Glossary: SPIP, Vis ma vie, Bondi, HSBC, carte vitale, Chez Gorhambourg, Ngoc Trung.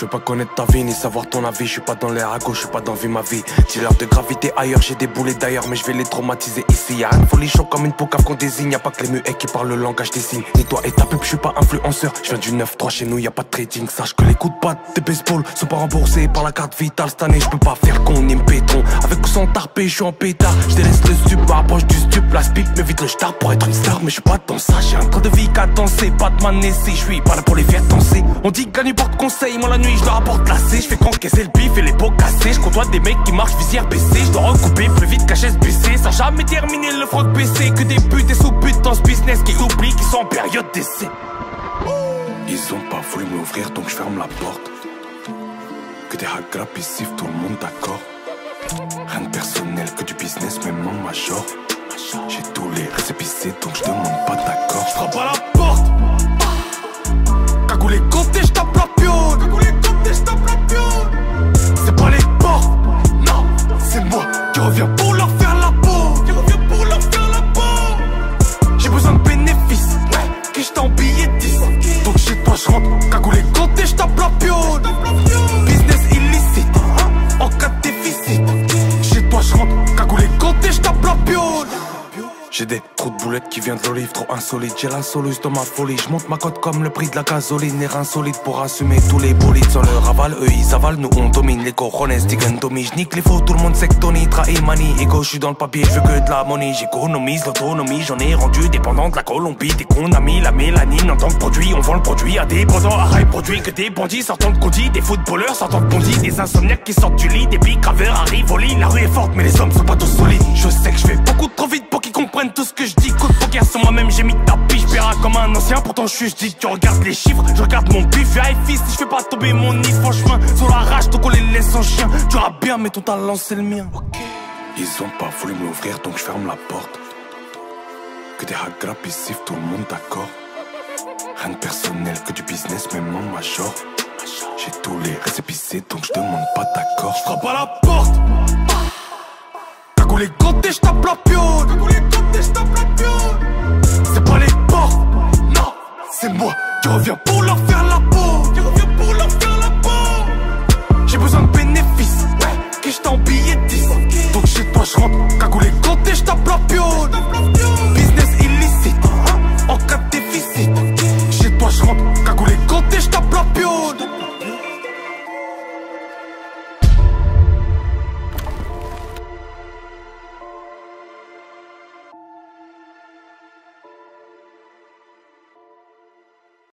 Je veux pas connaître ta vie, ni savoir ton avis. Je suis pas dans l'air à gauche, je suis pas dans vie ma vie. Dealer de gravité ailleurs, j'ai des boulets d'ailleurs, mais je vais les traumatiser ici. Y'a rien de folichon comme une poucave qu'on désigne. Y'a pas que les muets qui parlent le langage des signes. Ni toi et ta pub, je suis pas influenceur. Je viens du 9-3, chez nous y'a pas de trading. Sache que les coups de patte de baseball sont pas remboursés par la carte vitale cette année. Je peux pas faire qu'on aime pétron. Avec ou sans tarpé, je suis en pétard. Je délaisse le stup, approche du stup. La SPIP me vide le star pour être une star, mais je suis pas dans ça. J'ai un train de vie qu'à danser, pas de manesser. Je suis pas là pour les faire danser. On dit gagne porte conseil, moi la nuit je leur apporte la C. Je fais qu'encaisser le bif et les pots cassés. Je côtoie des mecs qui marchent visière baissée. Je dois recouper plus vite qu'à HSBC. Ça jamais terminé le froc baissé. Que des putes et sous-putes dans ce business qui oublient qu'ils sont en période d'essai. Ils ont pas voulu m'ouvrir donc je ferme la porte. Que des hack rap ici, tout le monde d'accord. Rien de personnel que du business, même en major. J'ai tous les récépissés donc je demande pas d'accord. Je frappe à la porte, cagoulé côté, je tape la piote. Cagoulé côté, je tape la piote. C'est pas les portes, non, c'est moi qui reviens pour leur faire la peau. Qui reviens pour leur faire la peau. J'ai besoin de bénéfices, ouais, que je t'en billet 10. Donc chez toi je rentre, cagoulé côté, je tape la piote. Business illicite, en cas de déficit. Chez toi je rentre, cagoulé côté, je tape la piote. J'ai des trous de boulettes qui viennent de l'olive, trop insolite. J'ai la soluce dans ma folie. Je monte ma cote comme le prix de la gasoline. Air insolite pour assumer tous les bolides. Sans leur aval, eux ils avalent, nous on domine. Les corones, Digan, Tommy, j'nique les faux. Tout le monde sait que Tony trahit Mani. Ego, j'suis dans le papier, j'veux que de la money. J'économise l'autonomie, j'en ai rendu dépendant de la Colombie. Dès qu'on a mis la mélanine en tant que produit, on vend le produit à des dépendants. Arrête produit que des bandits sortant de Condi. Des footballeurs sortant de Bondi. Des insomniaques qui sortent du lit. Des bicraveurs arrivent au lit. La rue est forte, mais les hommes sont pas tous solides. Je sais que je vais beaucoup trop vite pour qu'ils comprennent tout ce que je dis. Coup de poker sur moi-même, j'ai mis de tapis. Je verrai comme un ancien, pourtant je suis j'dis. Tu regardes les chiffres, je regarde mon bif. Vérifie si je fais pas tomber mon nid. Franchement, sur la rage, donc on les laisse en chien. Tu auras bien, mais ton talent c'est le mien. Ils ont pas voulu m'ouvrir, donc je ferme la porte. Que des hack rap ici, tout le monde d'accord. Rien de personnel que du business, même en major. J'ai tous les récépissés, donc je demande pas d'accord. Je frappe à la porte, cagoulé côté, je tape la piote. C'est pas les portes, non, c'est moi qui reviens pour leur faire.